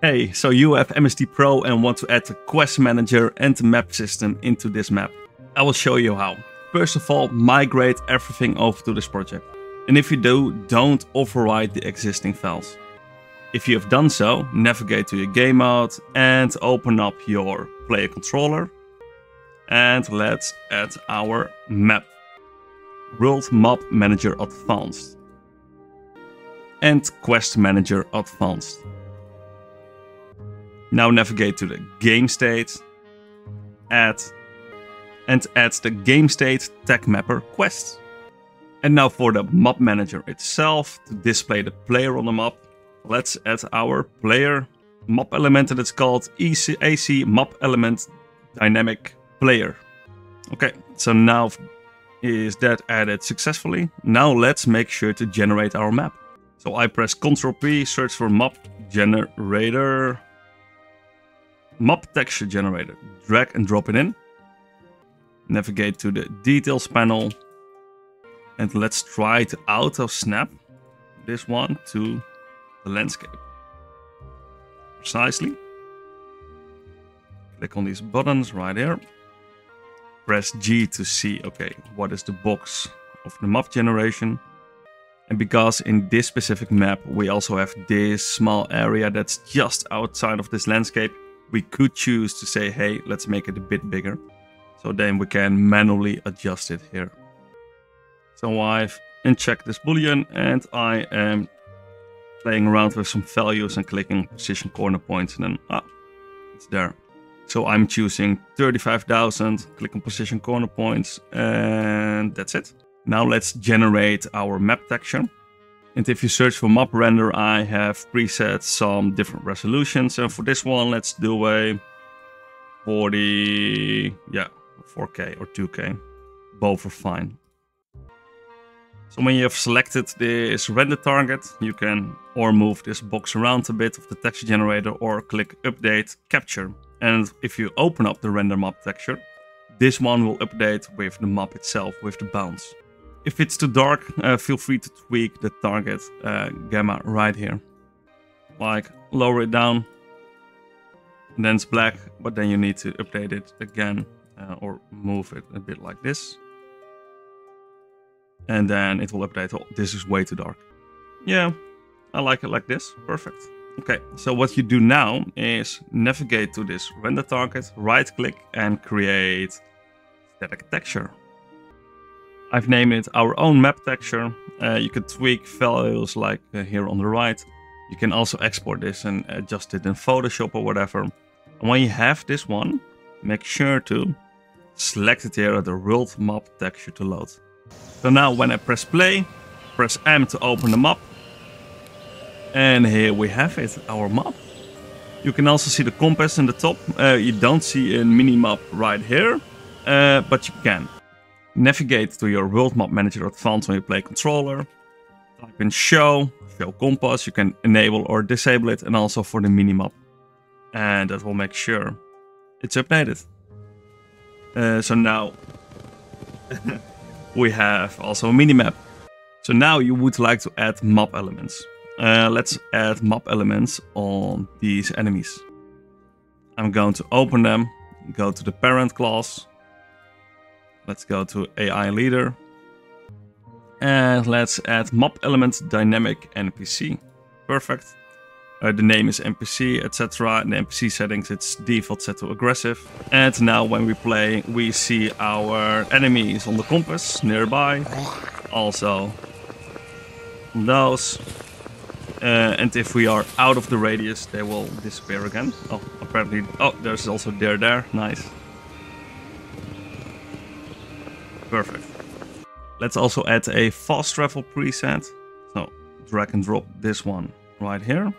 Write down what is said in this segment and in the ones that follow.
Hey, so you have MST Pro and want to add the Quest Manager and the map system into this map. I will show you how. First of all, migrate everything over to this project. And if you do, don't overwrite the existing files. If you have done so, navigate to your game mode and open up your player controller. And let's add our map. World Map Manager Advanced. And Quest Manager Advanced. Now navigate to the game state, add the game state tag mapper quest. And now for the map manager itself, to display the player on the map, let's add our player map element and it's called ECAC map element dynamic player. Okay, so now is that added successfully. Now let's make sure to generate our map. So I press Ctrl P, search for map generator. Map texture generator, drag and drop it in. Navigate to the details panel. And let's try to auto snap this one to the landscape. Precisely. Click on these buttons right here. Press G to see, okay, what is the box of the map generation. And because in this specific map, we also have this small area that's just outside of this landscape, we could choose to say, hey, let's make it a bit bigger. So then we can manually adjust it here. So I've unchecked this boolean and I am playing around with some values and clicking position corner points and then it's there. So I'm choosing 35,000, click on position corner points and that's it. Now let's generate our map texture. And if you search for map render, I have preset some different resolutions. And for this one, let's do a 4K or 2K. Both are fine. So when you have selected this render target, you can or move this box around a bit of the texture generator or click update capture. And if you open up the render map texture, this one will update with the map itself, with the bounds. If it's too dark, feel free to tweak the target gamma right here. Like lower it down, and then it's black, but then you need to update it again or move it a bit like this. And then it will update, oh, this is way too dark. Yeah, I like it like this, perfect. Okay, so what you do now is navigate to this render target, right click and create static texture. I've named it our own map texture. You can tweak values like here on the right. You can also export this and adjust it in Photoshop or whatever. And when you have this one, make sure to select it here at the world map texture to load. So now when I press play, press M to open the map. And here we have it, our map. You can also see the compass in the top. You don't see a mini map right here, but you can. Navigate to your World Map Manager Advanced on your Play Controller. Type in show compass. You can enable or disable it, and also for the minimap. And that will make sure it's updated. So now we have also a minimap. So now you would like to add map elements. Let's add map elements on these enemies. I'm going to open them, go to the parent class. Let's go to AI leader and let's add map element dynamic NPC. Perfect. The name is NPC, etc. In the NPC settings, it's default set to aggressive. And now when we play, we see our enemies on the compass nearby. Also those. And if we are out of the radius, they will disappear again. Oh, apparently. Oh, there's also there. Nice. Perfect. Let's also add a fast travel preset. So drag and drop this one right here.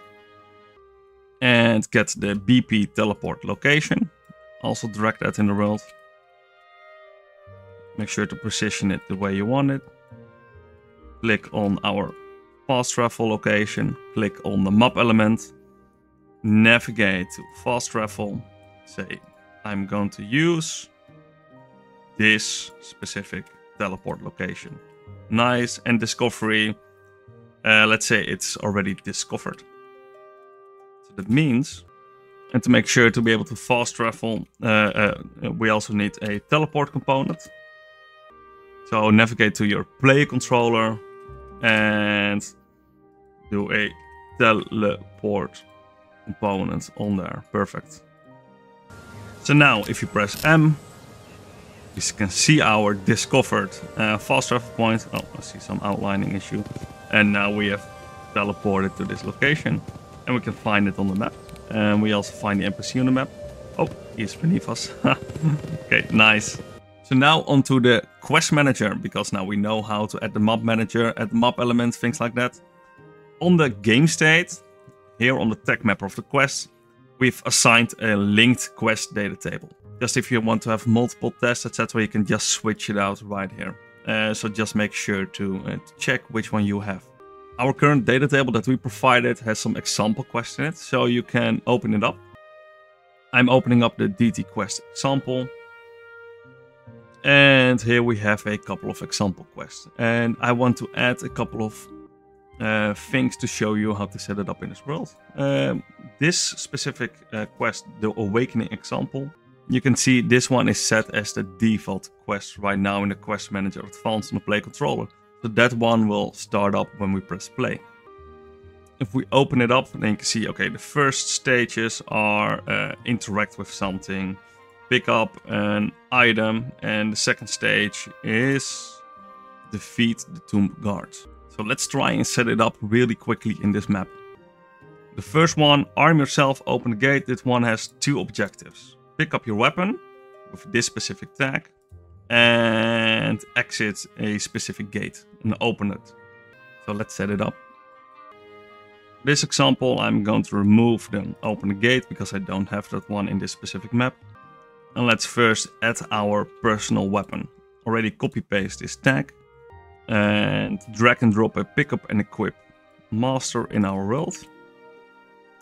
And get the BP teleport location. Also drag that in the world. Make sure to position it the way you want it. Click on our fast travel location. Click on the map element. Navigate to fast travel. Say, I'm going to use this specific teleport location. Nice. And discovery. Let's say it's already discovered. So That means, and to make sure to be able to fast travel, we also need a teleport component. So navigate to your player controller and do a teleport component on there. Perfect. So now if you press M, you can see our discovered fast travel point. Oh, I see some outlining issue. And now we have teleported to this location and we can find it on the map. And we also find the NPC on the map. Oh, he's beneath us. Okay, nice. So now onto the Quest Manager, because now we know how to add the map manager, add map elements, things like that. On the game state, here on the tag mapper of the quest, we've assigned a linked quest data table. Just if you want to have multiple tests, etc., you can just switch it out right here. So just make sure to check which one you have. Our current data table that we provided has some example quests in it, so you can open it up. I'm opening up the DT quest example. And here we have a couple of example quests. And I want to add a couple of things to show you how to set it up in this world. This specific quest, the Awakening example, you can see this one is set as the default quest right now in the Quest Manager Advanced on the Play Controller. So that one will start up when we press play. If we open it up, then you can see, okay, the first stages are interact with something, pick up an item, and the second stage is defeat the Tomb Guard. So let's try and set it up really quickly in this map. The first one, arm yourself, open the gate. This one has two objectives. Pick up your weapon with this specific tag and exit a specific gate and open it. So let's set it up. This example, I'm going to remove the open the gate because I don't have that one in this specific map. And let's first add our personal weapon. Already copy paste this tag and drag and drop a pickup and equip master in our world.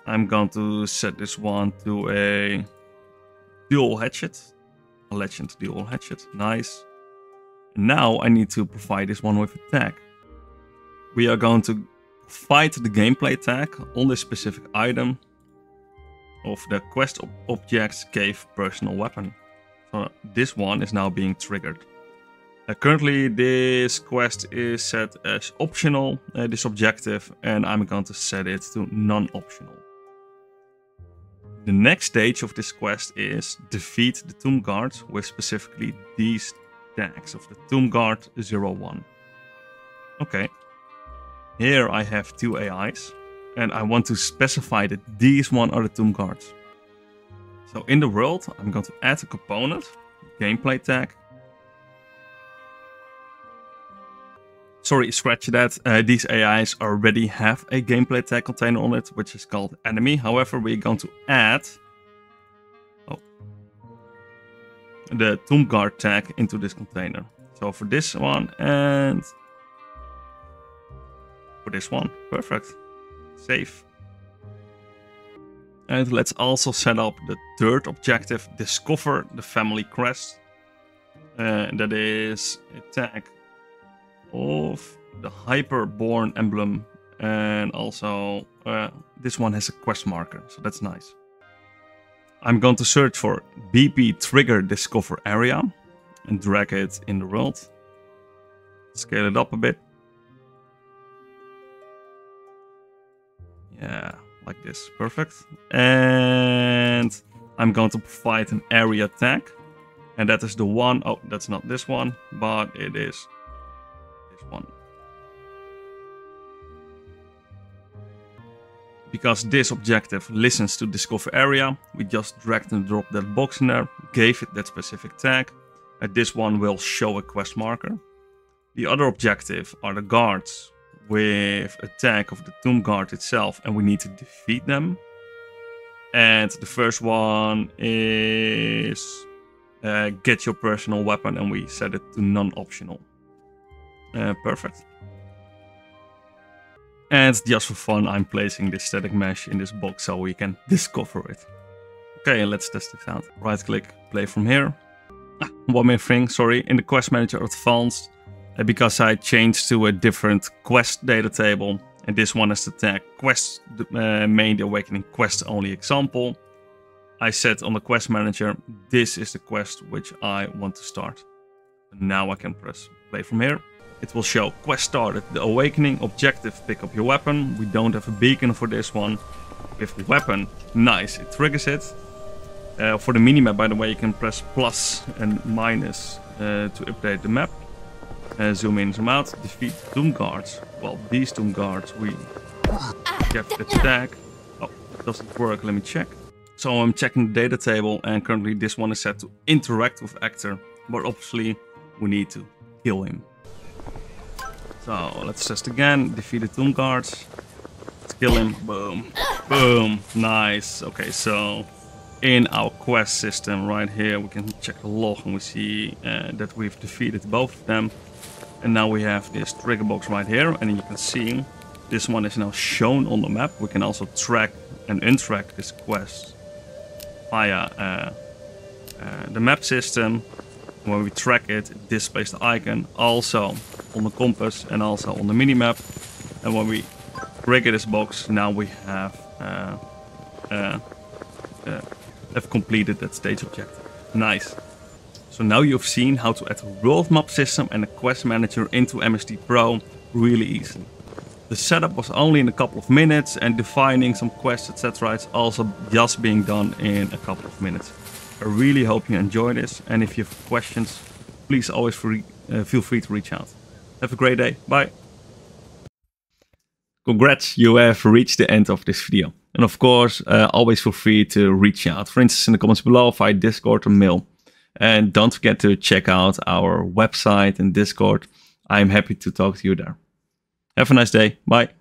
I'm going to set this one to a dual hatchet, a legend dual hatchet, nice. Now I need to provide this one with a tag. We are going to fight the gameplay tag on this specific item of the quest objects gave personal weapon. So this one is now being triggered. Currently this quest is set as optional, this objective, and I'm going to set it to non-optional. The next stage of this quest is defeat the Tomb Guard with specifically these tags of the Tomb Guard 01. Okay, here I have two AIs and I want to specify that these one are the Tomb Guards. So in the world, I'm going to add a component, gameplay tag. Sorry, scratch that. These AIs already have a gameplay tag container on it, which is called enemy. However, we're going to add the Tomb Guard tag into this container. So for this one and for this one, perfect. Save. And let's also set up the third objective, discover the family crest. That is a tag of the Hyperborn emblem, and also this one has a quest marker, so that's nice. I'm going to search for BP trigger discover area and drag it in the world, scale it up a bit, yeah, like this, perfect. And I'm going to provide an area tag, and that is the one, oh, that's not this one, but it is one, because this objective listens to discover area. We just dragged and dropped that box in there, gave it that specific tag, and this one will show a quest marker. The other objective are the guards with a tag of the Tomb Guard itself, and we need to defeat them. And the first one is get your personal weapon, and we set it to non-optional. Perfect. And just for fun, I'm placing this static mesh in this box so we can discover it. Okay, let's test this out. Right click, play from here. Ah, one more thing, sorry. In the Quest Manager Advanced, because I changed to a different quest data table, And this one is the tag quest main awakening quest only example. I said on the quest manager, this is the quest which I want to start. Now I can press play from here. It will show quest started. The awakening objective, pick up your weapon. We don't have a beacon for this one. With weapon, nice, it triggers it. For the minimap, by the way, you can press plus and minus to update the map. Zoom in, zoom out. Defeat Tomb Guards. Well, these Tomb Guards, we get the tag. Oh, it doesn't work, let me check. So I'm checking the data table, and currently this one is set to interact with actor. But obviously, we need to kill him. So let's test again. Defeat the Tomb Guards. Let's kill him. Boom. Boom. Nice. Okay, so in our quest system right here, we can check the log and we see that we've defeated both of them. And now we have this trigger box right here. And you can see this one is now shown on the map. We can also track and untrack this quest via the map system. When we track it, it displays the icon also on the compass and also on the minimap. And when we trigger this box, now we have completed that stage objective. Nice. So now you've seen how to add a world map system and a quest manager into MST Pro really easily. The setup was only in a couple of minutes, and defining some quests, etc., it's also just being done in a couple of minutes. I really hope you enjoy this, and if you have questions, please always feel free to reach out. Have a great day. Bye. Congrats, you have reached the end of this video. And of course, always feel free to reach out, for instance, in the comments below via Discord or mail. And don't forget to check out our website and Discord. I'm happy to talk to you there. Have a nice day. Bye.